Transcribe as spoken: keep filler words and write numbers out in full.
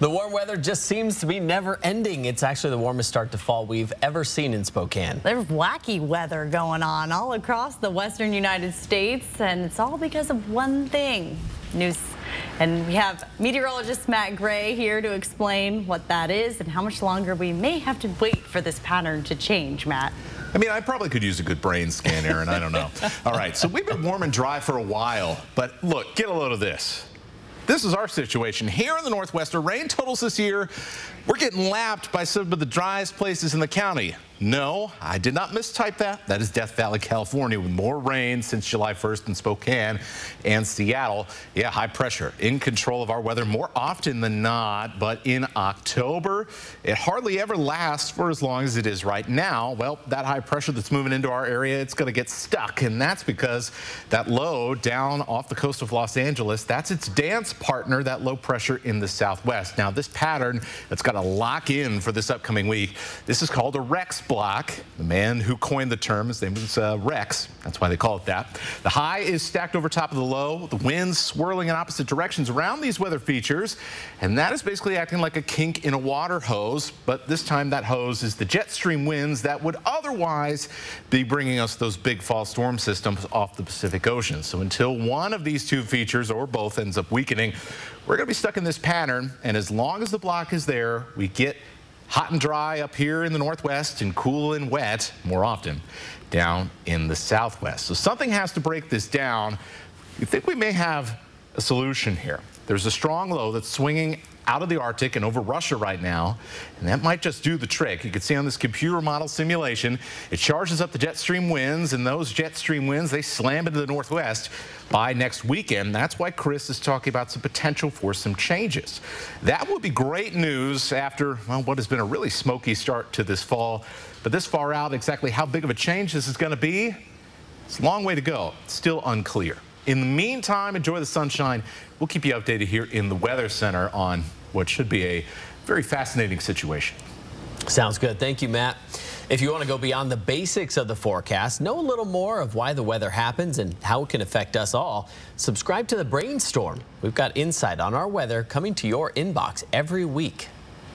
The warm weather just seems to be never ending. It's actually the warmest start to fall we've ever seen in Spokane. There's wacky weather going on all across the western United States, and it's all because of one thing, news. And we have meteorologist Matt Gray here to explain what that is and how much longer we may have to wait for this pattern to change, Matt. I mean, I probably could use a good brain scan, Aaron. I don't know. All right, so we've been warm and dry for a while, but look, get a load of this. This is our situation here in the Northwest. Our rain totals this year, we're getting lapped by some of the driest places in the county. No, I did not mistype that. That is Death Valley, California, with more rain since July first in Spokane and Seattle. Yeah, high pressure in control of our weather more often than not, but in October, it hardly ever lasts for as long as it is right now. Well, that high pressure that's moving into our area, it's gonna get stuck, and that's because that low down off the coast of Los Angeles, that's its dance partner, that low pressure in the Southwest. Now, this pattern that's got to lock in for this upcoming week, this is called a Rex Block. The man who coined the term, his name was uh, Rex. That's why they call it that. The high is stacked over top of the low, the winds swirling in opposite directions around these weather features, and that is basically acting like a kink in a water hose, but this time that hose is the jet stream winds that would otherwise be bringing us those big fall storm systems off the Pacific Ocean. So until one of these two features or both ends up weakening, we're going to be stuck in this pattern, and as long as the block is there, we get hot and dry up here in the Northwest and cool and wet more often down in the Southwest. So something has to break this down. We think we may have a solution here. There's a strong low that's swinging out of the Arctic and over Russia right now, and that might just do the trick. You can see on this computer model simulation, it charges up the jet stream winds, and those jet stream winds, they slam into the Northwest by next weekend. That's why Chris is talking about some potential for some changes. That would be great news after, well, what has been a really smoky start to this fall. But this far out, exactly how big of a change this is going to be, it's a long way to go. It's still unclear. In the meantime, enjoy the sunshine. We'll keep you updated here in the Weather Center on what should be a very fascinating situation. Sounds good. Thank you, Matt. If you want to go beyond the basics of the forecast, know a little more of why the weather happens and how it can affect us all, subscribe to The Brainstorm. We've got insight on our weather coming to your inbox every week.